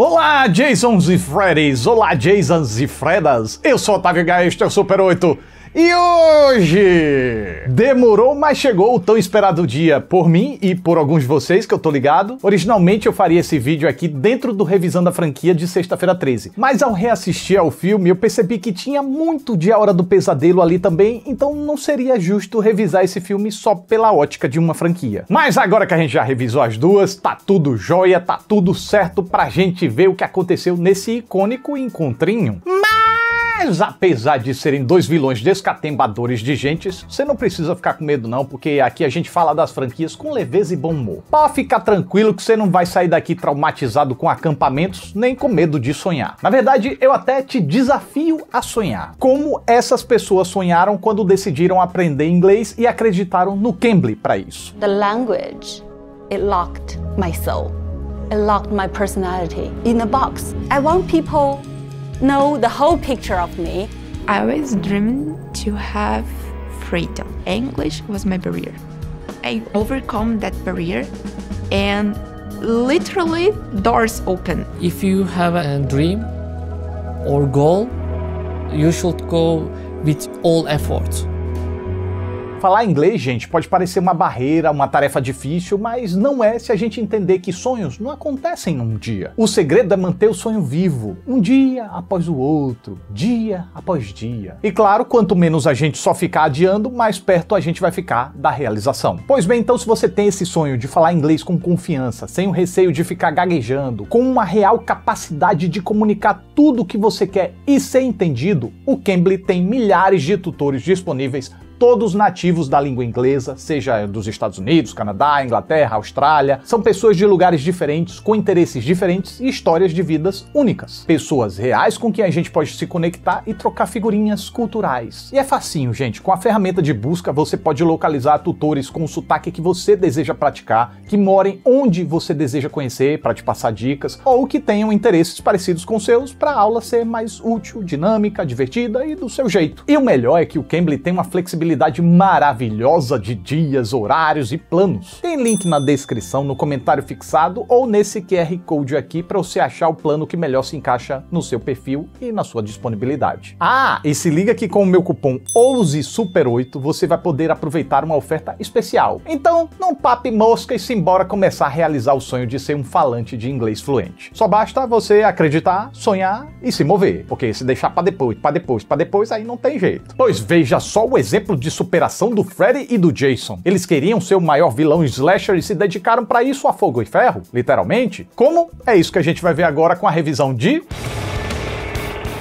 Olá, Jasons e Freddys! Olá, Jasons e Fredas! Eu sou Otávio Ugá, este é o Super Oito. E hoje demorou, mas chegou o tão esperado dia por mim e por alguns de vocês, que eu tô ligado. Originalmente eu faria esse vídeo aqui dentro do Revisão da Franquia de Sexta-feira 13, mas ao reassistir ao filme eu percebi que tinha muito de A Hora do Pesadelo ali também, então não seria justo revisar esse filme só pela ótica de uma franquia. Mas agora que a gente já revisou as duas, tá tudo jóia, tá tudo certo pra gente ver o que aconteceu nesse icônico encontrinho. Mas apesar de serem dois vilões descatembadores de gentes, você não precisa ficar com medo não, porque aqui a gente fala das franquias com leveza e bom humor. Pode ficar tranquilo que você não vai sair daqui traumatizado com acampamentos, nem com medo de sonhar. Na verdade, eu até te desafio a sonhar. Como essas pessoas sonharam quando decidiram aprender inglês e acreditaram no Cambly para isso. The language, it locked my soul. It locked my personality in a box. I want people know the whole picture of me. I always dreamed to have freedom. English was my barrier. I overcome that barrier and literally doors open. If you have a dream or goal, you should go with all efforts. Falar inglês, gente, pode parecer uma barreira, uma tarefa difícil, mas não é se a gente entender que sonhos não acontecem num dia. O segredo é manter o sonho vivo, um dia após o outro, dia após dia. E claro, quanto menos a gente só ficar adiando, mais perto a gente vai ficar da realização. Pois bem, então se você tem esse sonho de falar inglês com confiança, sem o receio de ficar gaguejando, com uma real capacidade de comunicar tudo o que você quer e ser entendido, o Cambly tem milhares de tutores disponíveis, todos nativos da língua inglesa, seja dos Estados Unidos, Canadá, Inglaterra, Austrália. São pessoas de lugares diferentes, com interesses diferentes e histórias de vidas únicas. Pessoas reais com quem a gente pode se conectar e trocar figurinhas culturais. E é facinho, gente. Com a ferramenta de busca, você pode localizar tutores com o sotaque que você deseja praticar, que morem onde você deseja conhecer para te passar dicas, ou que tenham interesses parecidos com seus para a aula ser mais útil, dinâmica, divertida e do seu jeito. E o melhor é que o Cambly tem uma flexibilidade maravilhosa de dias, horários e planos. Tem link na descrição, no comentário fixado ou nesse QR Code aqui para você achar o plano que melhor se encaixa no seu perfil e na sua disponibilidade. Ah, e se liga que com o meu cupom OUSESUPER8 você vai poder aproveitar uma oferta especial. Então, não pape mosca e simbora começar a realizar o sonho de ser um falante de inglês fluente. Só basta você acreditar, sonhar e se mover, porque se deixar para depois, aí não tem jeito. Pois veja só o exemplo de superação do Freddy e do Jason. Eles queriam ser o maior vilão slasher e se dedicaram para isso a fogo e ferro, literalmente. Como? É isso que a gente vai ver agora com a revisão de...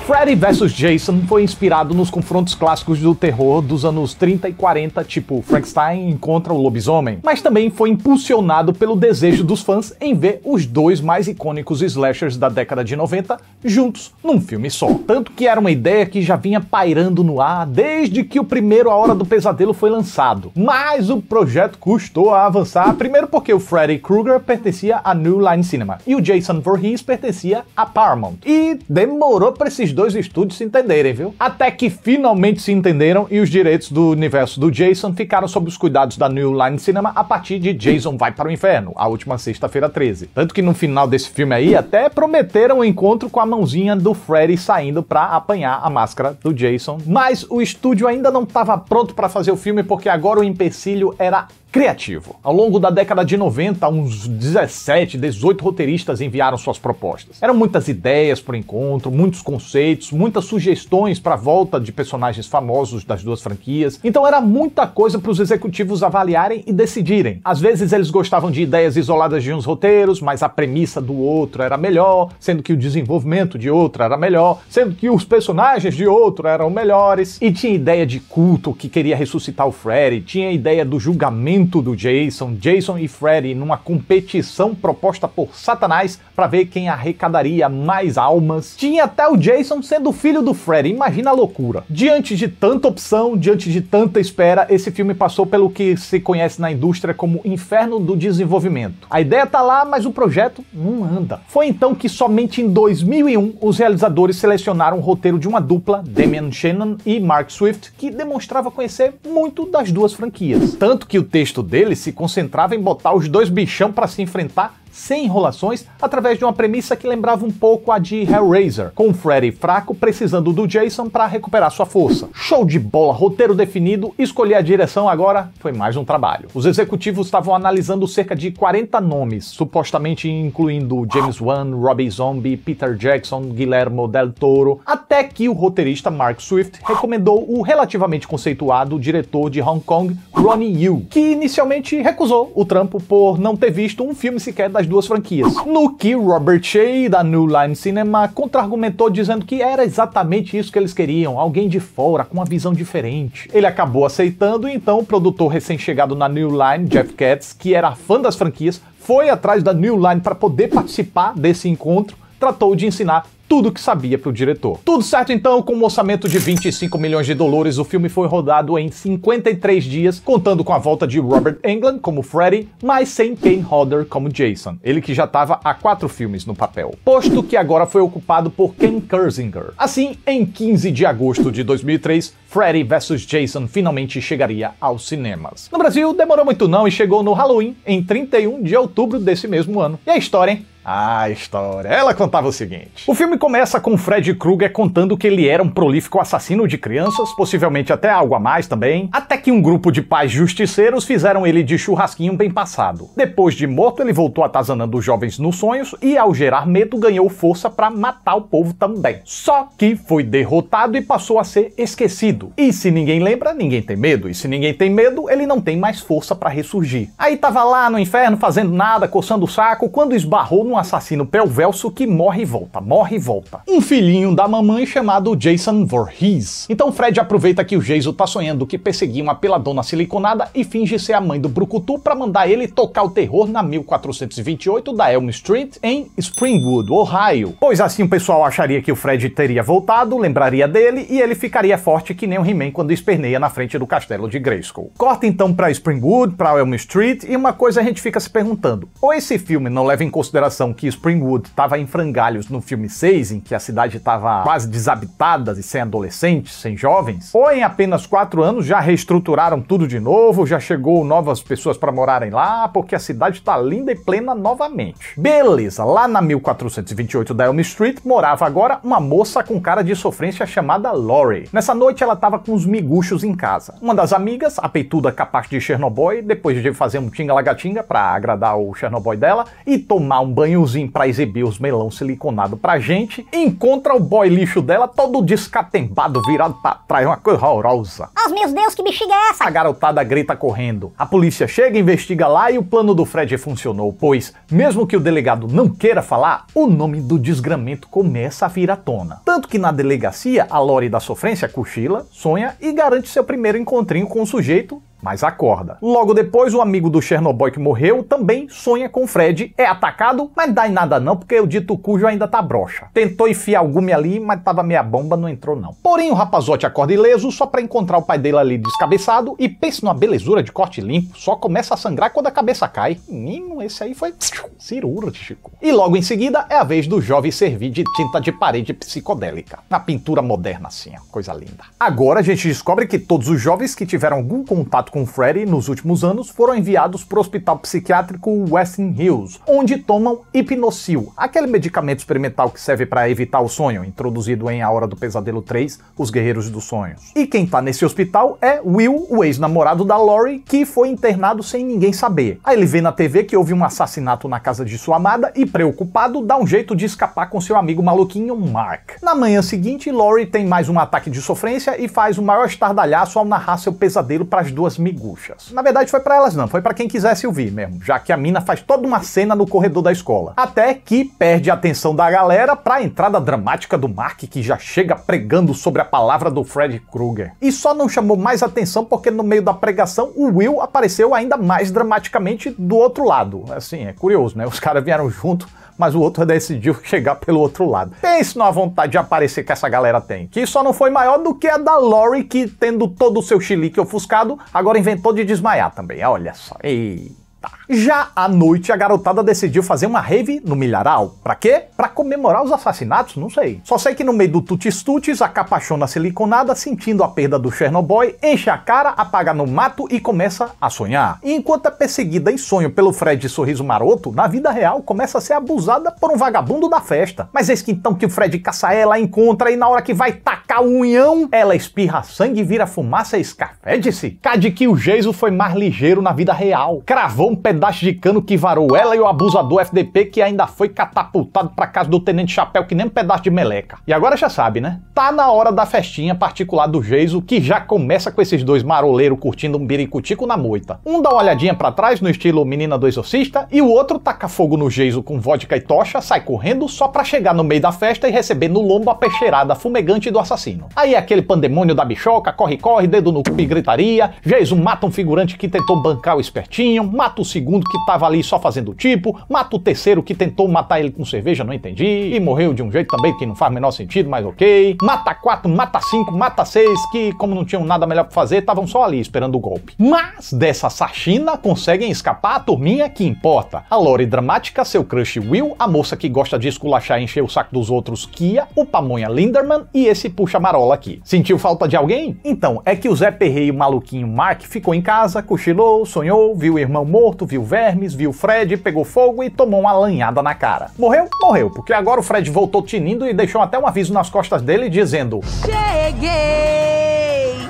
Freddy vs. Jason foi inspirado nos confrontos clássicos do terror dos anos 30 e 40, tipo Frankenstein contra o lobisomem, mas também foi impulsionado pelo desejo dos fãs em ver os dois mais icônicos slashers da década de 90 juntos num filme só. Tanto que era uma ideia que já vinha pairando no ar desde que o primeiro A Hora do Pesadelo foi lançado. Mas o projeto custou a avançar, primeiro porque o Freddy Krueger pertencia a New Line Cinema e o Jason Voorhees pertencia a Paramount. E demorou para esses dois estúdios se entenderem, viu? Até que finalmente se entenderam e os direitos do universo do Jason ficaram sob os cuidados da New Line Cinema a partir de Jason Vai Para o Inferno, a última Sexta-feira 13. Tanto que no final desse filme aí até prometeram um encontro com a mãozinha do Freddy saindo pra apanhar a máscara do Jason, mas o estúdio ainda não estava pronto pra fazer o filme porque agora o empecilho era criativo. Ao longo da década de 90, uns 17, 18 roteiristas enviaram suas propostas. Eram muitas ideias para o encontro, muitos conceitos, muitas sugestões para a volta de personagens famosos das duas franquias. Então era muita coisa para os executivos avaliarem e decidirem. Às vezes eles gostavam de ideias isoladas de uns roteiros, mas a premissa do outro era melhor, sendo que o desenvolvimento de outro era melhor, sendo que os personagens de outro eram melhores. E tinha ideia de culto que queria ressuscitar o Freddy, tinha ideia do julgamento do Jason e Freddy numa competição proposta por Satanás para ver quem arrecadaria mais almas. Tinha até o Jason sendo filho do Freddy, imagina a loucura. Diante de tanta opção, diante de tanta espera, esse filme passou pelo que se conhece na indústria como inferno do desenvolvimento. A ideia tá lá, mas o projeto não anda. Foi então que somente em 2001 os realizadores selecionaram o roteiro de uma dupla, Damian Shannon e Mark Swift, que demonstrava conhecer muito das duas franquias. Tanto que o texto dele se concentrava em botar os dois bichão para se enfrentar sem enrolações, através de uma premissa que lembrava um pouco a de Hellraiser, com Freddy fraco precisando do Jason para recuperar sua força. Show de bola, roteiro definido, escolher a direção agora foi mais um trabalho. Os executivos estavam analisando cerca de 40 nomes, supostamente incluindo James Wan, Rob Zombie, Peter Jackson, Guillermo del Toro, até que o roteirista Mark Swift recomendou o relativamente conceituado diretor de Hong Kong, Ronnie Yu, que inicialmente recusou o trampo por não ter visto um filme sequer das duas franquias. No que Robert Shaye, da New Line Cinema, contra-argumentou dizendo que era exatamente isso que eles queriam, alguém de fora, com uma visão diferente. Ele acabou aceitando e então o produtor recém-chegado na New Line, Jeff Katz, que era fã das franquias, foi atrás da New Line para poder participar desse encontro, tratou de ensinar tudo o que sabia para o diretor. Tudo certo então, com um orçamento de 25 milhões de dólares, o filme foi rodado em 53 dias, contando com a volta de Robert Englund como Freddy, mas sem Kane Hodder como Jason, ele que já estava há 4 filmes no papel, posto que agora foi ocupado por Ken Kirzinger. Assim, em 15 de agosto de 2003, Freddy vs. Jason finalmente chegaria aos cinemas. No Brasil, demorou muito não e chegou no Halloween, em 31 de outubro desse mesmo ano. E a história, hein? A história, ela contava o seguinte. O filme começa com Freddy Krueger contando que ele era um prolífico assassino de crianças, possivelmente até algo a mais também, até que um grupo de pais justiceiros fizeram ele de churrasquinho bem passado. Depois de morto, ele voltou atazanando os jovens nos sonhos e, ao gerar medo, ganhou força para matar o povo também. Só que foi derrotado e passou a ser esquecido. E se ninguém lembra, ninguém tem medo. E se ninguém tem medo, ele não tem mais força para ressurgir. Aí tava lá no inferno fazendo nada, coçando o saco, quando esbarrou num assassino pelvelso que morre e volta, morre e volta. Um filhinho da mamãe chamado Jason Voorhees. Então Freddy aproveita que o Jason tá sonhando que perseguia uma peladona siliconada e finge ser a mãe do brucutu pra mandar ele tocar o terror na 1428 da Elm Street em Springwood, Ohio. Pois assim o pessoal acharia que o Freddy teria voltado, lembraria dele e ele ficaria forte que nem o He-Man quando esperneia na frente do castelo de Grayskull. Corta então pra Springwood, pra Elm Street, e uma coisa a gente fica se perguntando, ou esse filme não leva em consideração que Springwood estava em frangalhos no filme 6, em que a cidade estava quase desabitada e sem adolescentes, sem jovens, ou em apenas 4 anos já reestruturaram tudo de novo, já chegou novas pessoas para morarem lá, porque a cidade está linda e plena novamente. Beleza, lá na 1428 da Elm Street morava agora uma moça com cara de sofrência chamada Laurie. Nessa noite ela estava com os miguxos em casa. Uma das amigas, a peituda capaz de Chernobyl, depois de fazer um tinga-lagatinga para agradar o Chernobyl dela e tomar um banho pra exibir os melão siliconado pra gente, encontra o boy lixo dela todo descatembado, virado pra trás, uma coisa horrorosa. Oh, meu Deus, que bexiga é essa? A garotada grita correndo. A polícia chega, investiga lá e o plano do Freddy funcionou, pois, mesmo que o delegado não queira falar, o nome do desgramento começa a vir à tona. Tanto que na delegacia, a Laurie da sofrência cochila, sonha e garante seu primeiro encontrinho com o sujeito, mas acorda. Logo depois, o amigo do Chernobyl que morreu também sonha com Freddy, é atacado, mas dá em nada não, porque o dito cujo ainda tá broxa. Tentou enfiar o gume ali, mas tava meia bomba, não entrou não. Porém, o rapazote acorda ileso só pra encontrar o pai dele ali descabeçado e pensa numa belezura de corte limpo, só começa a sangrar quando a cabeça cai. Menino, esse aí foi cirúrgico. E logo em seguida, é a vez do jovem servir de tinta de parede psicodélica. Na pintura moderna assim, ó, coisa linda. Agora a gente descobre que todos os jovens que tiveram algum contato com Freddy nos últimos anos foram enviados para o hospital psiquiátrico Weston Hills, onde tomam hipnocil, aquele medicamento experimental que serve para evitar o sonho, introduzido em A Hora do Pesadelo 3, Os Guerreiros dos Sonhos. E quem tá nesse hospital é Will, o ex-namorado da Laurie, que foi internado sem ninguém saber. Aí ele vê na TV que houve um assassinato na casa de sua amada e, preocupado, dá um jeito de escapar com seu amigo maluquinho Mark. Na manhã seguinte, Laurie tem mais um ataque de sofrência e faz o maior estardalhaço ao narrar seu pesadelo para as duas miguxas. Na verdade foi pra elas não, foi pra quem quisesse ouvir mesmo, já que a mina faz toda uma cena no corredor da escola. Até que perde a atenção da galera pra entrada dramática do Mark, que já chega pregando sobre a palavra do Freddy Krueger. E só não chamou mais atenção porque no meio da pregação o Will apareceu ainda mais dramaticamente do outro lado. Assim, é curioso, né? Os caras vieram junto, mas o outro decidiu chegar pelo outro lado. Pense na vontade de aparecer que essa galera tem, que só não foi maior do que a da Laurie, que tendo todo o seu chilique ofuscado, agora inventou de desmaiar também, olha só. Ei. matar. Já à noite, a garotada decidiu fazer uma rave no milharal. Pra quê? Pra comemorar os assassinatos? Não sei. Só sei que no meio do tutis-tutis, a capachona siliconada, sentindo a perda do Chernobyl, enche a cara, apaga no mato e começa a sonhar. E enquanto é perseguida em sonho pelo Fred Sorriso Maroto, na vida real começa a ser abusada por um vagabundo da festa. Mas eis que então que o Fred caça ela, encontra, e na hora que vai tacar o unhão, ela espirra sangue, vira fumaça e escafede-se. Cade que o Jason foi mais ligeiro na vida real. Cravou um pedaço de cano que varou ela e o abusador FDP, que ainda foi catapultado pra casa do Tenente Chapéu que nem um pedaço de meleca. E agora já sabe, né? Tá na hora da festinha particular do Jason, que já começa com esses dois maroleiros curtindo um biricutico na moita. Um dá uma olhadinha pra trás, no estilo menina do exorcista, e o outro taca fogo no Jason com vodka e tocha, sai correndo só pra chegar no meio da festa e receber no lombo a peixeirada fumegante do assassino. Aí aquele pandemônio da bichoca, corre-corre, dedo no cu e gritaria, Jason mata um figurante que tentou bancar o espertinho, mata o segundo que tava ali só fazendo o tipo, mata o terceiro que tentou matar ele com cerveja, não entendi, e morreu de um jeito também que não faz o menor sentido, mas ok, mata 4, mata 5, mata 6, que como não tinham nada melhor pra fazer, estavam só ali esperando o golpe. Mas dessa sachina conseguem escapar a turminha que importa, a Lore Dramática, seu crush Will, a moça que gosta de esculachar e encher o saco dos outros Kia, o Pamonha Linderman e esse puxa-marola aqui. Sentiu falta de alguém? Então, é que o Zé Perreiro maluquinho Mark ficou em casa, cochilou, sonhou, viu o irmão morto, viu vermes, viu Fred, pegou fogo e tomou uma lanhada na cara. Morreu? Morreu, porque agora o Fred voltou tinindo e deixou até um aviso nas costas dele dizendo: cheguei!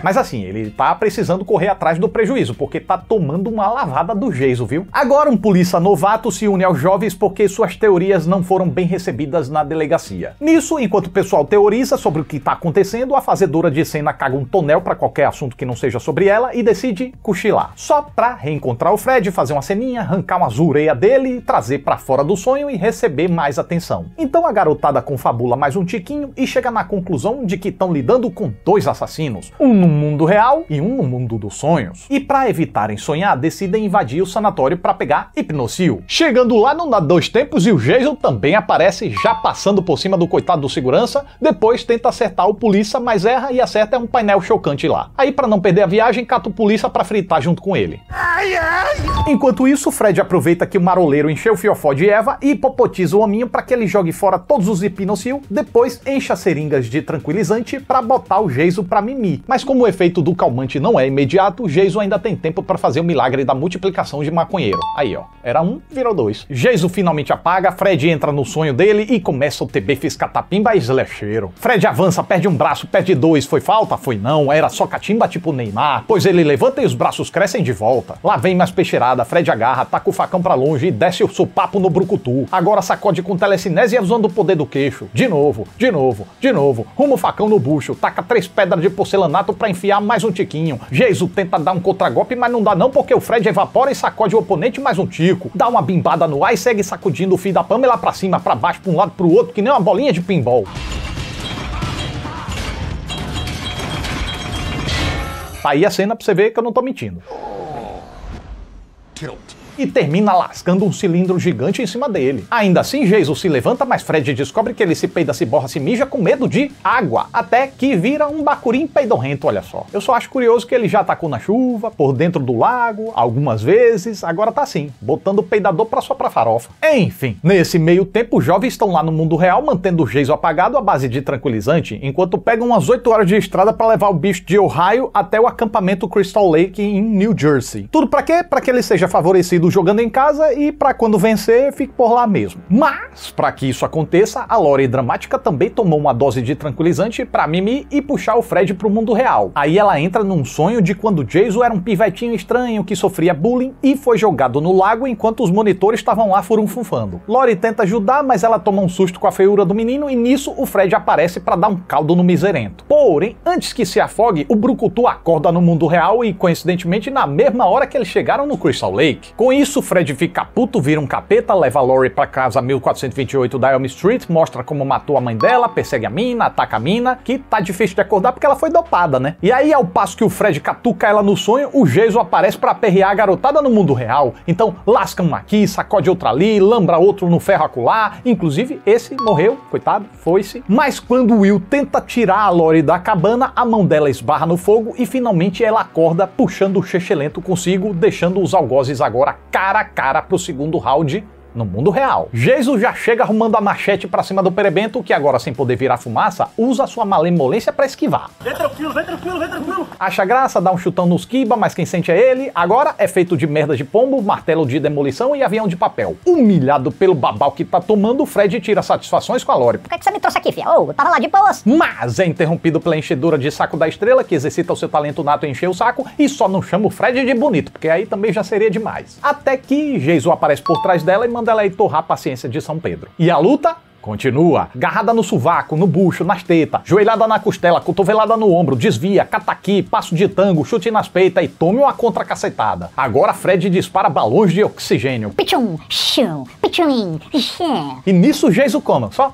Mas assim, ele tá precisando correr atrás do prejuízo, porque tá tomando uma lavada do Jason, viu? Agora um polícia novato se une aos jovens porque suas teorias não foram bem recebidas na delegacia. Nisso, enquanto o pessoal teoriza sobre o que tá acontecendo, a fazedora de cena caga um tonel pra qualquer assunto que não seja sobre ela e decide cochilar. Só pra reencontrar o Fred, fazer uma ceninha, arrancar uma zureia dele, trazer pra fora do sonho e receber mais atenção. Então a garotada confabula mais um tiquinho e chega na conclusão de que estão lidando com dois assassinos. Um no mundo real e um no mundo dos sonhos. E para evitarem sonhar, decidem invadir o sanatório para pegar hipnocil. Chegando lá, não dá dois tempos e o Jason também aparece, já passando por cima do coitado do segurança, depois tenta acertar o polícia, mas erra e acerta um painel chocante lá. Aí, para não perder a viagem, cata o polícia para fritar junto com ele. Enquanto isso, Fred aproveita que o maroleiro encheu o fiofó de Eva e hipopotiza o hominho para que ele jogue fora todos os hipnocil, depois enche as seringas de tranquilizante para botar o Jason para mimir. Mas como o efeito do calmante não é imediato, Jason ainda tem tempo para fazer o milagre da multiplicação de maconheiro. Aí ó, era um, virou dois. Jason finalmente apaga, Fred entra no sonho dele e começa o TB fiscatapimba e slasheiro. Fred avança, perde um braço, perde dois, foi falta? Foi não, era só catimba tipo Neymar, pois ele levanta e os braços crescem de volta. Lá vem mais peixeirada, Fred agarra, taca o facão pra longe e desce o sopapo no brucutu. Agora sacode com telecinese usando o poder do queixo. De novo, de novo, de novo, ruma o facão no bucho, taca 3 pedras de porcelanato pra enfiar mais um tiquinho. Jason tenta dar um contragolpe, mas não dá não, porque o Fred evapora e sacode o oponente mais um tico. Dá uma bimbada no ar e segue sacudindo o filho da Pamela pra cima, pra baixo, pra um lado, pro outro, que nem uma bolinha de pinball. Tá aí a cena pra você ver que eu não tô mentindo. E termina lascando um cilindro gigante em cima dele. Ainda assim, Jason se levanta, mas Fred descobre que ele se peida, se borra, se mija com medo de água, até que vira um bacurim peidorrento, olha só. Eu só acho curioso que ele já atacou na chuva, por dentro do lago, algumas vezes, agora tá assim, botando o peidador pra soprar farofa. Enfim, nesse meio tempo, os jovens estão lá no mundo real, mantendo o Jason apagado à base de tranquilizante, enquanto pegam umas 8 horas de estrada pra levar o bicho de Ohio até o acampamento Crystal Lake em New Jersey. Tudo pra quê? Pra que ele seja favorecido jogando em casa e pra quando vencer fique por lá mesmo. Mas pra que isso aconteça, a Lore Dramática também tomou uma dose de tranquilizante pra mimir e puxar o Fred pro mundo real. Aí ela entra num sonho de quando Jason era um pivetinho estranho que sofria bullying e foi jogado no lago enquanto os monitores estavam lá furunfunfando. Lore tenta ajudar, mas ela toma um susto com a feiura do menino e nisso o Fred aparece pra dar um caldo no miserento. Porém, antes que se afogue, o brucutu acorda no mundo real e coincidentemente na mesma hora que eles chegaram no Crystal Lake. Com isso, Fred fica puto, vira um capeta, leva a Lori pra casa 1428 da Elm Street, mostra como matou a mãe dela, persegue a mina, ataca a mina, que tá difícil de acordar porque ela foi dopada, né? E aí, ao passo que o Fred catuca ela no sonho, o Jason aparece pra aperrear a garotada no mundo real. Então, lasca um aqui, sacode outro ali, lambra outro no ferro acolá. Inclusive, esse morreu, coitado, foi-se. Mas quando Will tenta tirar a Lori da cabana, a mão dela esbarra no fogo e finalmente ela acorda, puxando o Chechelento consigo, deixando os algozes agora cara a cara pro segundo round no mundo real. Jason já chega arrumando a machete pra cima do perebento, que agora, sem poder virar fumaça, usa sua malemolência pra esquivar. Vem tranquilo, vem tranquilo, vem tranquilo. Acha graça, dá um chutão nos kiba, mas quem sente é ele. Agora é feito de merda de pombo, martelo de demolição e avião de papel. Humilhado pelo babau que tá tomando, Fred tira satisfações com a Lori. Por que você me trouxe aqui, fia? Oh, eu tava lá de boas. Mas é interrompido pela enchedura de saco da estrela, que exercita o seu talento nato em encher o saco, e só não chama o Fred de bonito, porque aí também já seria demais. Até que Jason aparece por trás dela e manda ela ir torrar a paciência de São Pedro. E a luta continua. Garrada no sovaco, no bucho, nas tetas, joelhada na costela, cotovelada no ombro, desvia, cataqui, passo de tango, chute nas peitas e tome uma contra-cacetada. Agora Fred dispara balões de oxigênio. Pichum, chum, pichum, chum. E nisso Jason coma, só.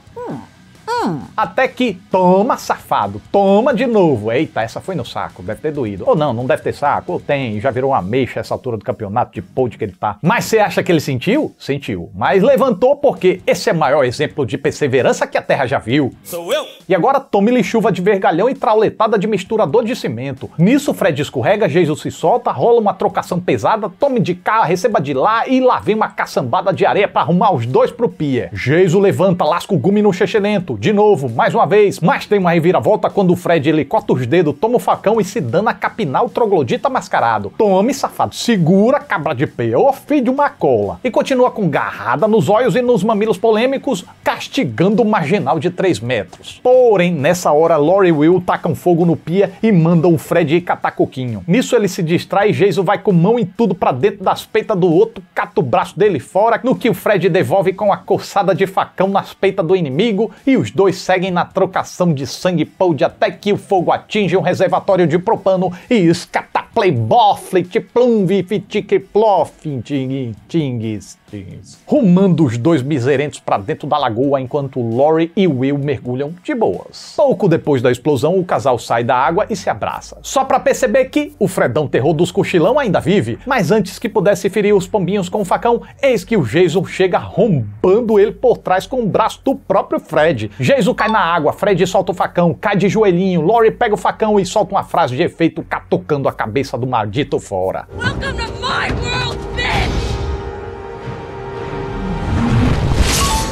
Até que, toma safado, toma de novo. Eita, essa foi no saco, deve ter doído. Ou não, não deve ter saco, ou tem, já virou uma ameixa essa altura do campeonato de pod que ele tá. Mas você acha que ele sentiu? Sentiu. Mas levantou porque esse é o maior exemplo de perseverança que a Terra já viu. Sou eu! E agora tome-lhe chuva de vergalhão e trauletada de misturador de cimento. Nisso Fred escorrega, Jason se solta, rola uma trocação pesada, tome de cá, receba de lá e lá vem uma caçambada de areia pra arrumar os dois pro pier. Jason levanta, lasca o gume no chechelento. De novo, mais uma vez, mas tem uma reviravolta quando o Fred ele corta os dedos, toma o facão e se dana a capinar o troglodita mascarado. Tome, safado, segura, cabra de pé, ô filho de uma cola. E continua com garrada nos olhos e nos mamilos polêmicos, castigando o marginal de 3 metros. Porém, nessa hora, Lori e Will tacam fogo no pia e mandam o Fred ir catar coquinho. Nisso ele se distrai e Jason vai com mão em tudo pra dentro das peitas do outro, cata o braço dele fora, no que o Fred devolve com a coçada de facão nas peitas do inimigo e os dois seguem na trocação de sangue pôde até que o fogo atinge um reservatório de propano e escataplay boflet plumvi fitique plof ting tings tings, rumando os dois miserentos para dentro da lagoa enquanto Lori e Will mergulham de boas. Pouco depois da explosão, o casal sai da água e se abraça. Só para perceber que o Fredão terror dos cochilão ainda vive, mas antes que pudesse ferir os pombinhos com o facão, eis que o Jason chega rombando ele por trás com o braço do próprio Fred. Jason cai na água, Fred solta o facão, cai de joelhinho, Lori pega o facão e solta uma frase de efeito catucando a cabeça do maldito fora. Welcome to my world, bitch!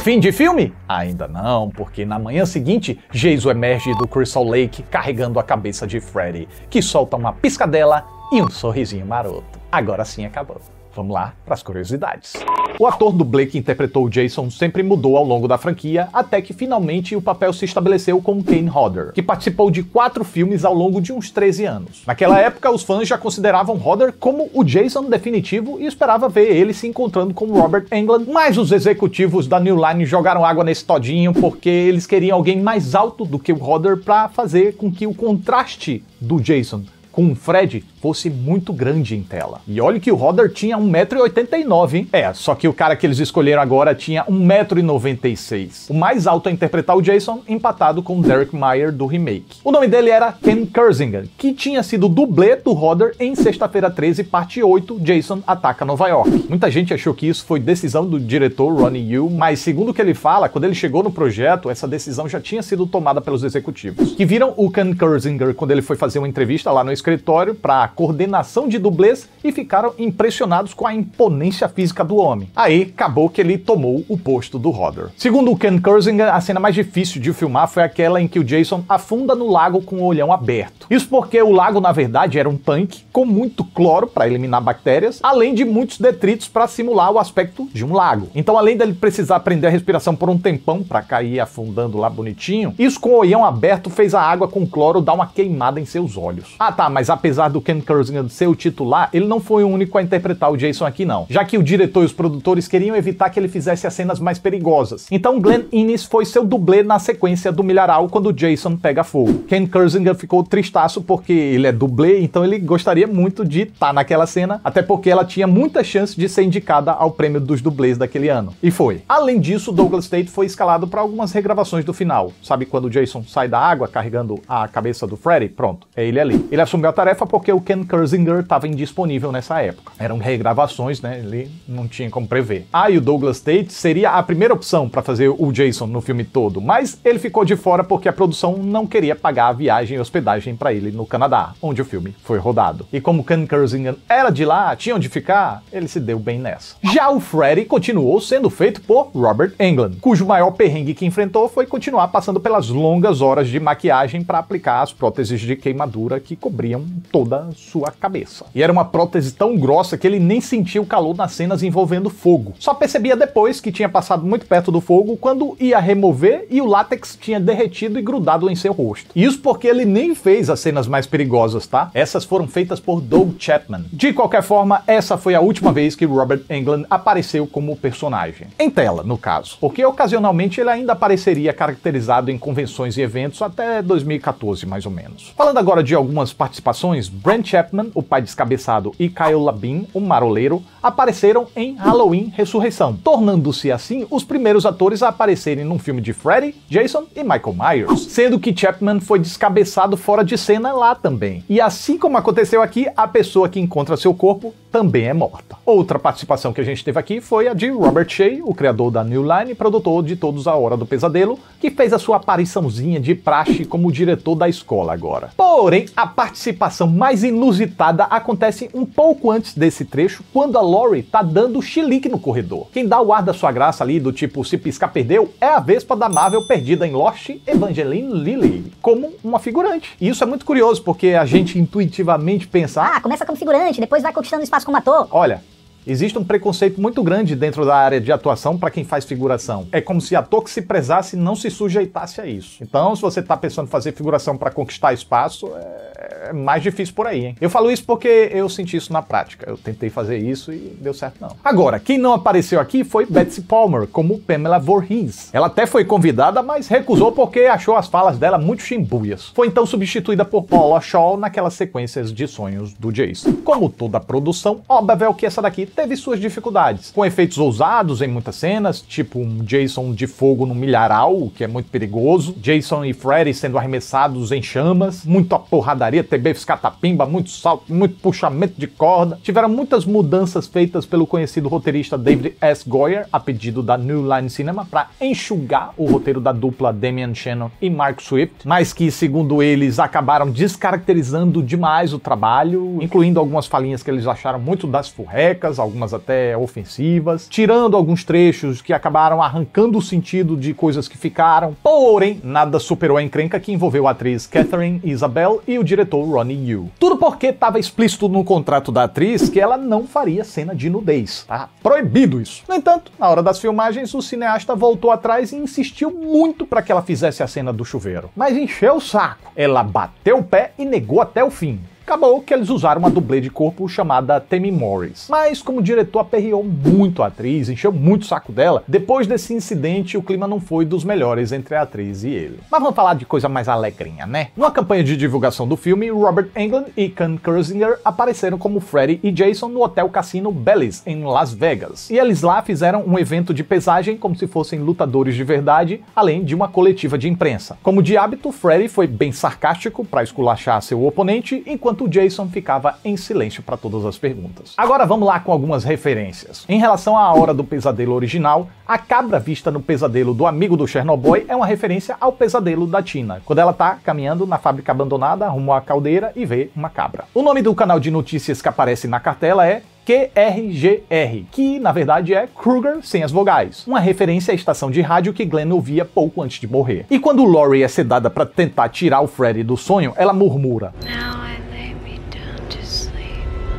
Fim de filme? Ainda não, porque na manhã seguinte, Jason emerge do Crystal Lake carregando a cabeça de Freddy, que solta uma piscadela e um sorrisinho maroto. Agora sim acabou. Vamos lá para as curiosidades. O ator dublê que interpretou o Jason sempre mudou ao longo da franquia, até que finalmente o papel se estabeleceu com Kane Hodder, que participou de 4 filmes ao longo de uns 13 anos. Naquela época, os fãs já consideravam Hodder como o Jason definitivo e esperava ver ele se encontrando com Robert Englund, mas os executivos da New Line jogaram água nesse todinho porque eles queriam alguém mais alto do que o Hodder para fazer com que o contraste do Jason com o Fred fosse muito grande em tela. E olha que o Hodder tinha 1,89 m, hein? É, só que o cara que eles escolheram agora tinha 1,96 m. O mais alto a interpretar o Jason, empatado com Derek Meyer do remake. O nome dele era Ken Kirzinger, que tinha sido dublê do Hodder em Sexta-feira 13, parte 8, Jason Ataca Nova York. Muita gente achou que isso foi decisão do diretor Ronnie Yu, mas segundo o que ele fala, quando ele chegou no projeto, essa decisão já tinha sido tomada pelos executivos, que viram o Ken Kirzinger quando ele foi fazer uma entrevista lá no escritório para a coordenação de dublês e ficaram impressionados com a imponência física do homem. Aí, acabou que ele tomou o posto do Hodder. Segundo o Ken Kirzinger, a cena mais difícil de filmar foi aquela em que o Jason afunda no lago com o olhão aberto. Isso porque o lago, na verdade, era um tanque com muito cloro para eliminar bactérias, além de muitos detritos para simular o aspecto de um lago. Então, além dele precisar prender a respiração por um tempão para cair afundando lá bonitinho, isso com o olhão aberto fez a água com cloro dar uma queimada em seus olhos. Ah, tá, mas apesar do Ken Kirzinger ser o titular, ele não foi o único a interpretar o Jason aqui não, já que o diretor e os produtores queriam evitar que ele fizesse as cenas mais perigosas. Então Glenn Innes foi seu dublê na sequência do milharal quando o Jason pega fogo. Ken Kirzinger ficou tristaço porque ele é dublê, então ele gostaria muito de estar naquela cena, até porque ela tinha muita chance de ser indicada ao prêmio dos dublês daquele ano. E foi. Além disso, Douglas Tate foi escalado para algumas regravações do final. Sabe quando o Jason sai da água carregando a cabeça do Freddy? Pronto, é ele ali. Ele assumiu longa tarefa porque o Ken Kirzinger estava indisponível nessa época. Eram regravações, né? Ele não tinha como prever. E o Douglas Tate seria a primeira opção para fazer o Jason no filme todo, mas ele ficou de fora porque a produção não queria pagar a viagem e hospedagem para ele no Canadá, onde o filme foi rodado. E como Ken Kirzinger era de lá, tinha onde ficar, ele se deu bem nessa. Já o Freddy continuou sendo feito por Robert Englund, cujo maior perrengue que enfrentou foi continuar passando pelas longas horas de maquiagem para aplicar as próteses de queimadura que cobriam toda a sua cabeça. E era uma prótese tão grossa que ele nem sentia o calor nas cenas envolvendo fogo. Só percebia depois que tinha passado muito perto do fogo quando ia remover e o látex tinha derretido e grudado em seu rosto. Isso porque ele nem fez as cenas mais perigosas, tá? Essas foram feitas por Doug Chapman. De qualquer forma, essa foi a última vez que Robert Englund apareceu como personagem. Em tela, no caso. Porque ocasionalmente ele ainda apareceria caracterizado em convenções e eventos até 2014, mais ou menos. Falando agora de algumas participações, Brent Chapman, o pai descabeçado, e Kyle Labin, o maroleiro, apareceram em Halloween Ressurreição, tornando-se assim os primeiros atores a aparecerem num filme de Freddy, Jason e Michael Myers, sendo que Chapman foi descabeçado fora de cena lá também. E assim como aconteceu aqui, a pessoa que encontra seu corpo também é morta. Outra participação que a gente teve aqui foi a de Robert Shaye, o criador da New Line e produtor de todos A Hora do Pesadelo, que fez a sua apariçãozinha de praxe como diretor da escola agora. Porém, a participação mais inusitada acontece um pouco antes desse trecho, quando a Laurie tá dando chilique no corredor. Quem dá o ar da sua graça ali, do tipo, se piscar perdeu, é a Vespa da Marvel perdida em Lost, Evangeline Lilly, como uma figurante. E isso é muito curioso, porque a gente intuitivamente pensa, começa como figurante, depois vai conquistando espaço como ator. Olha, existe um preconceito muito grande dentro da área de atuação para quem faz figuração. É como se ator que se prezasse não se sujeitasse a isso. Então, se você tá pensando em fazer figuração para conquistar espaço, é mais difícil por aí, hein? Eu falo isso porque eu senti isso na prática. Eu tentei fazer isso e deu certo não. Agora, quem não apareceu aqui foi Betsy Palmer, como Pamela Voorhees. Ela até foi convidada, mas recusou porque achou as falas dela muito chimbuias. Foi então substituída por Paula Shaw naquelas sequências de sonhos do Jason. Como toda a produção, óbvio que essa daqui teve suas dificuldades, com efeitos ousados em muitas cenas, tipo um Jason de fogo no milharal, o que é muito perigoso, Jason e Freddy sendo arremessados em chamas, muita porradaria, TBFs catapimba, muito salto, muito puxamento de corda. Tiveram muitas mudanças feitas pelo conhecido roteirista David S. Goyer, a pedido da New Line Cinema, para enxugar o roteiro da dupla Damian Shannon e Mark Swift, mas que, segundo eles, acabaram descaracterizando demais o trabalho, incluindo algumas falinhas que eles acharam muito das furrecas, algumas até ofensivas, tirando alguns trechos que acabaram arrancando o sentido de coisas que ficaram. Porém, nada superou a encrenca que envolveu a atriz Catherine Isabel e o diretor Ronnie Yu. Tudo porque estava explícito no contrato da atriz que ela não faria cena de nudez. Tá proibido isso. No entanto, na hora das filmagens, o cineasta voltou atrás e insistiu muito para que ela fizesse a cena do chuveiro. Mas encheu o saco. Ela bateu o pé e negou até o fim. Acabou que eles usaram uma dublê de corpo chamada Tammy Morris. Mas como o diretor aperreou muito a atriz, encheu muito o saco dela, depois desse incidente o clima não foi dos melhores entre a atriz e ele. Mas vamos falar de coisa mais alegrinha, né? Numa campanha de divulgação do filme, Robert Englund e Ken Kirzinger apareceram como Freddy e Jason no Hotel Cassino Bally's, em Las Vegas. E eles lá fizeram um evento de pesagem como se fossem lutadores de verdade, além de uma coletiva de imprensa. Como de hábito, Freddy foi bem sarcástico para esculachar seu oponente, enquanto o Jason ficava em silêncio para todas as perguntas. Agora vamos lá com algumas referências. Em relação à Hora do Pesadelo original, a cabra vista no pesadelo do amigo do Chernobyl é uma referência ao pesadelo da Tina, quando ela tá caminhando na fábrica abandonada rumo à caldeira e vê uma cabra. O nome do canal de notícias que aparece na cartela é QRGR, que na verdade é Krueger sem as vogais, uma referência à estação de rádio que Glenn ouvia pouco antes de morrer. E quando Laurie é sedada para tentar tirar o Freddy do sonho, ela murmura.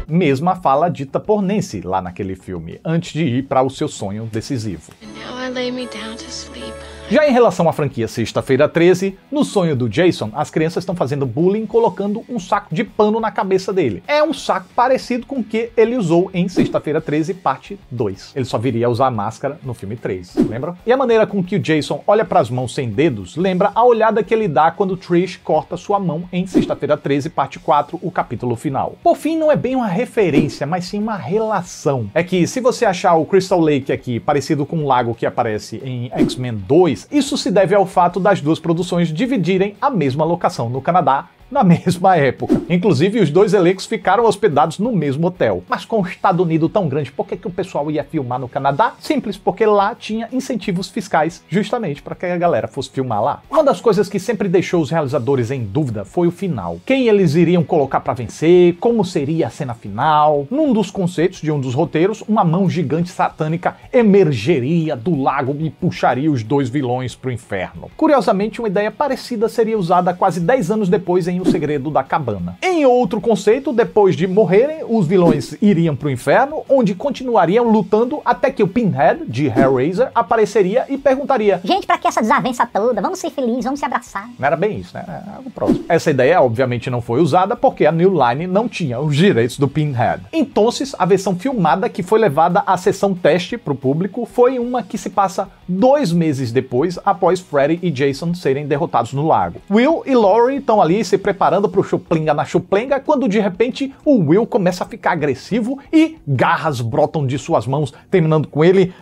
Mesma fala dita por Nancy lá naquele filme, antes de ir para o seu sonho decisivo. Já em relação à franquia Sexta-feira 13, no sonho do Jason, as crianças estão fazendo bullying colocando um saco de pano na cabeça dele. É um saco parecido com o que ele usou em Sexta-feira 13, parte 2. Ele só viria a usar a máscara no filme 3, lembram? E a maneira com que o Jason olha para as mãos sem dedos lembra a olhada que ele dá quando Trish corta sua mão em Sexta-feira 13, parte 4, o capítulo final. Por fim, não é bem uma referência, mas sim uma relação. É que se você achar o Crystal Lake aqui parecido com um lago que aparece em X-Men 2, isso se deve ao fato das duas produções dividirem a mesma locação no Canadá, na mesma época. Inclusive, os dois elencos ficaram hospedados no mesmo hotel. Mas com o Estados Unidos tão grande, por que o pessoal ia filmar no Canadá? Simples, porque lá tinha incentivos fiscais, justamente para que a galera fosse filmar lá. Uma das coisas que sempre deixou os realizadores em dúvida foi o final. Quem eles iriam colocar para vencer, como seria a cena final. Num dos conceitos de um dos roteiros, uma mão gigante satânica emergeria do lago e puxaria os dois vilões pro inferno. Curiosamente, uma ideia parecida seria usada quase 10 anos depois em O Segredo da Cabana. Em outro conceito, depois de morrerem, os vilões iriam pro inferno, onde continuariam lutando até que o Pinhead, de Hellraiser, apareceria e perguntaria: gente, pra que essa desavença toda? Vamos ser felizes, vamos se abraçar. Não era bem isso, né? Era algo próximo. Essa ideia, obviamente, não foi usada porque a New Line não tinha os direitos do Pinhead. Então, a versão filmada que foi levada à sessão teste pro público foi uma que se passa 2 meses depois, após Freddy e Jason serem derrotados no lago. Will e Laurie estão ali se preparando pro chuplinga na chuplenga, quando de repente o Will começa a ficar agressivo e garras brotam de suas mãos, terminando com ele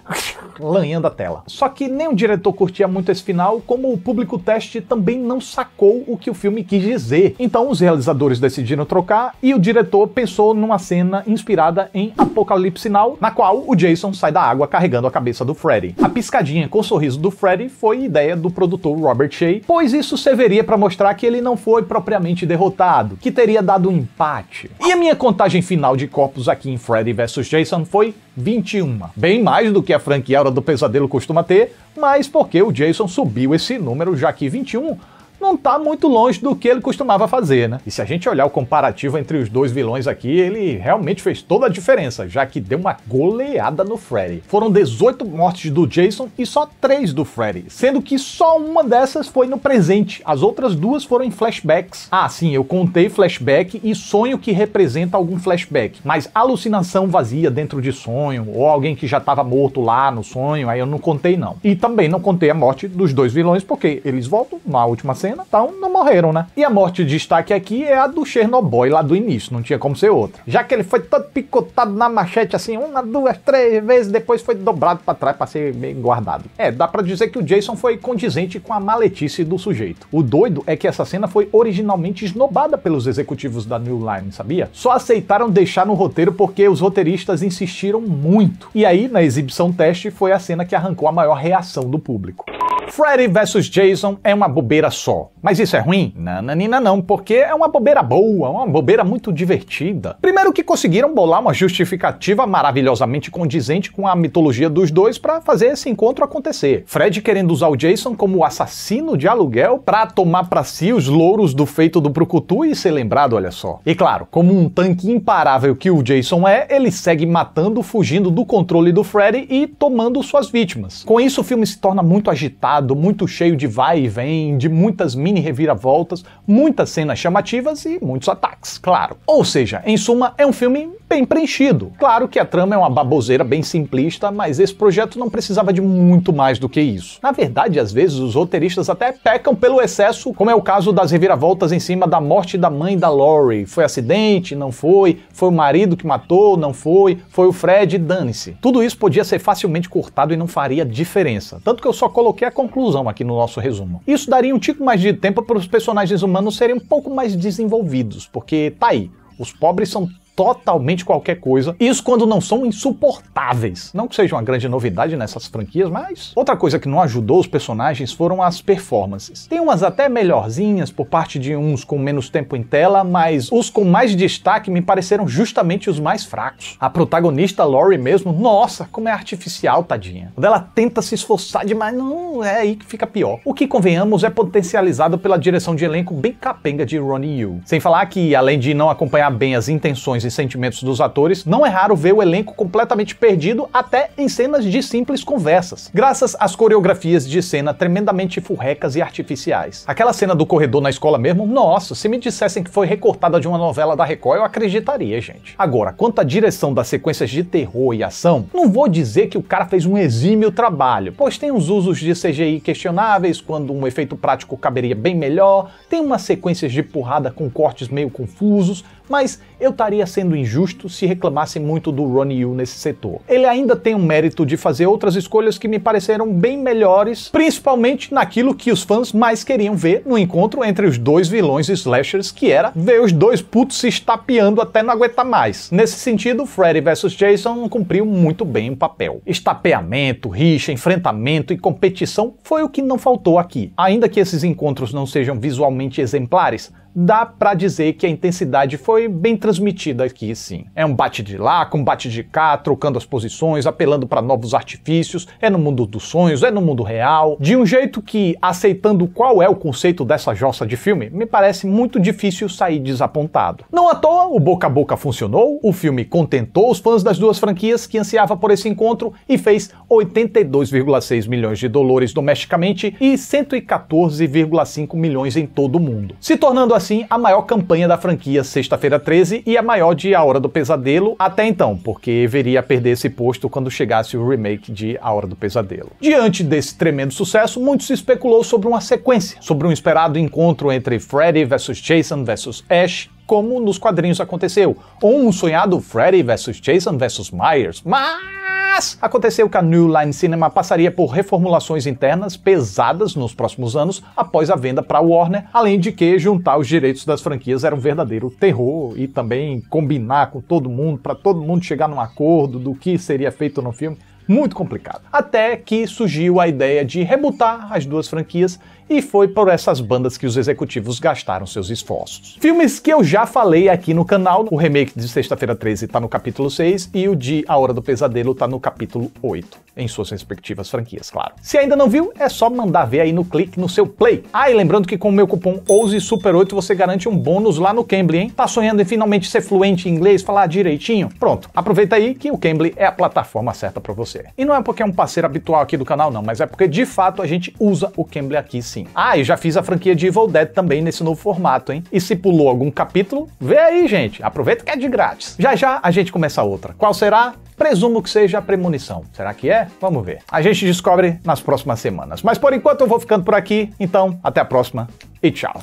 lanhando a tela. Só que nem o diretor curtia muito esse final, como o público teste também não sacou o que o filme quis dizer. Então os realizadores decidiram trocar e o diretor pensou numa cena inspirada em Apocalipse Now, na qual o Jason sai da água carregando a cabeça do Freddy. A piscadinha com o sorriso do Freddy foi ideia do produtor Robert Shaye, pois isso serviria para mostrar que ele não foi propriamente derrotado, que teria dado um empate. E a minha contagem final de corpos aqui em Freddy vs. Jason foi 21. Bem mais do que a franquia A Hora do Pesadelo costuma ter, mas porque o Jason subiu esse número, já que 21 não tá muito longe do que ele costumava fazer, né? E se a gente olhar o comparativo entre os dois vilões aqui, ele realmente fez toda a diferença, já que deu uma goleada no Freddy. Foram 18 mortes do Jason e só 3 do Freddy, sendo que só uma dessas foi no presente, as outras 2 foram em flashbacks. Ah, sim, eu contei flashback e sonho que representa algum flashback, mas alucinação vazia dentro de sonho, ou alguém que já tava morto lá no sonho, aí eu não contei não. E também não contei a morte dos dois vilões, porque eles voltam na última cena, então não morreram, né? E a morte de destaque aqui é a do Chernobyl lá do início, não tinha como ser outra. Já que ele foi todo picotado na machete assim, 1, 2, 3 vezes, depois foi dobrado pra trás pra ser meio guardado. É, dá pra dizer que o Jason foi condizente com a maletice do sujeito. O doido é que essa cena foi originalmente esnobada pelos executivos da New Line, sabia? Só aceitaram deixar no roteiro porque os roteiristas insistiram muito. E aí, na exibição teste, foi a cena que arrancou a maior reação do público. Freddy vs. Jason é uma bobeira só. Mas isso é ruim? Nananina não, porque é uma bobeira boa, uma bobeira muito divertida. Primeiro que conseguiram bolar uma justificativa maravilhosamente condizente com a mitologia dos dois para fazer esse encontro acontecer. Freddy querendo usar o Jason como o assassino de aluguel para tomar para si os louros do feito do Brucutu e ser lembrado, olha só. E claro, como um tanque imparável que o Jason é, ele segue matando, fugindo do controle do Freddy e tomando suas vítimas. Com isso o filme se torna muito agitado, muito cheio de vai e vem, de muitas mini reviravoltas, muitas cenas chamativas e muitos ataques, claro. Ou seja, em suma, é um filme bem preenchido. Claro que a trama é uma baboseira bem simplista, mas esse projeto não precisava de muito mais do que isso. Na verdade, às vezes, os roteiristas até pecam pelo excesso, como é o caso das reviravoltas em cima da morte da mãe da Laurie. Foi acidente? Não foi. Foi o marido que matou? Não foi. Foi o Freddy? Dane-se. Tudo isso podia ser facilmente cortado e não faria diferença. Tanto que eu só coloquei a conclusão aqui no nosso resumo. Isso daria um tico mais de tempo para os personagens humanos serem um pouco mais desenvolvidos, porque tá aí, os pobres são totalmente qualquer coisa, isso quando não são insuportáveis. Não que seja uma grande novidade nessas franquias, mas... Outra coisa que não ajudou os personagens foram as performances. Tem umas até melhorzinhas por parte de uns com menos tempo em tela, mas os com mais destaque me pareceram justamente os mais fracos. A protagonista Laurie mesmo, nossa, como é artificial, tadinha. Quando ela tenta se esforçar demais, não é aí que fica pior. O que, convenhamos, é potencializado pela direção de elenco bem capenga de Ronnie Yu. Sem falar que, além de não acompanhar bem as intenções e sentimentos dos atores, não é raro ver o elenco completamente perdido até em cenas de simples conversas, graças às coreografias de cena tremendamente furrecas e artificiais. Aquela cena do corredor na escola mesmo, nossa, se me dissessem que foi recortada de uma novela da Record, eu acreditaria, gente. Agora, quanto à direção das sequências de terror e ação, não vou dizer que o cara fez um exímio trabalho, pois tem uns usos de CGI questionáveis, quando um efeito prático caberia bem melhor, tem umas sequências de porrada com cortes meio confusos, mas eu estaria sendo injusto se reclamasse muito do Ronnie Yu nesse setor. Ele ainda tem o mérito de fazer outras escolhas que me pareceram bem melhores, principalmente naquilo que os fãs mais queriam ver no encontro entre os dois vilões slashers, que era ver os dois putos se estapeando até não aguentar mais. Nesse sentido, Freddy vs. Jason cumpriu muito bem o papel. Estapeamento, rixa, enfrentamento e competição foi o que não faltou aqui. Ainda que esses encontros não sejam visualmente exemplares, dá pra dizer que a intensidade foi bem transmitida aqui, sim. É um bate de lá, com bate de cá, trocando as posições, apelando pra novos artifícios, é no mundo dos sonhos, é no mundo real, de um jeito que, aceitando qual é o conceito dessa jossa de filme, me parece muito difícil sair desapontado. Não à toa, o boca a boca funcionou, o filme contentou os fãs das duas franquias que ansiava por esse encontro e fez 82,6 milhões de dólares domesticamente e 114,5 milhões em todo o mundo, se tornando assim a maior campanha da franquia Sexta-feira 13 e a maior de A Hora do Pesadelo até então, porque viria a perder esse posto quando chegasse o remake de A Hora do Pesadelo. Diante desse tremendo sucesso, muito se especulou sobre uma sequência, sobre um esperado encontro entre Freddy vs. Jason vs. Ash, como nos quadrinhos aconteceu, ou um sonhado Freddy vs. Jason vs. Myers, mas aconteceu que a New Line Cinema passaria por reformulações internas pesadas nos próximos anos após a venda para Warner, além de que juntar os direitos das franquias era um verdadeiro terror e também combinar com todo mundo, para todo mundo chegar num acordo do que seria feito no filme, muito complicado. Até que surgiu a ideia de rebootar as duas franquias e foi por essas bandas que os executivos gastaram seus esforços. Filmes que eu já falei aqui no canal, o remake de Sexta-feira 13 tá no capítulo 6 e o de A Hora do Pesadelo tá no capítulo 8, em suas respectivas franquias, claro. Se ainda não viu, é só mandar ver aí no clique no seu play. Ah, e lembrando que com o meu cupom OUSESUPER8 você garante um bônus lá no Cambly, hein? Tá sonhando em finalmente ser fluente em inglês, falar direitinho? Pronto, aproveita aí que o Cambly é a plataforma certa pra você. E não é porque é um parceiro habitual aqui do canal não, mas é porque de fato a gente usa o Cambly aqui sim. Ah, e já fiz a franquia de Evil Dead também nesse novo formato, hein? E se pulou algum capítulo, vê aí, gente. Aproveita que é de grátis. Já já a gente começa outra. Qual será? Presumo que seja a premonição. Será que é? Vamos ver. A gente descobre nas próximas semanas. Mas por enquanto eu vou ficando por aqui. Então, até a próxima e tchau.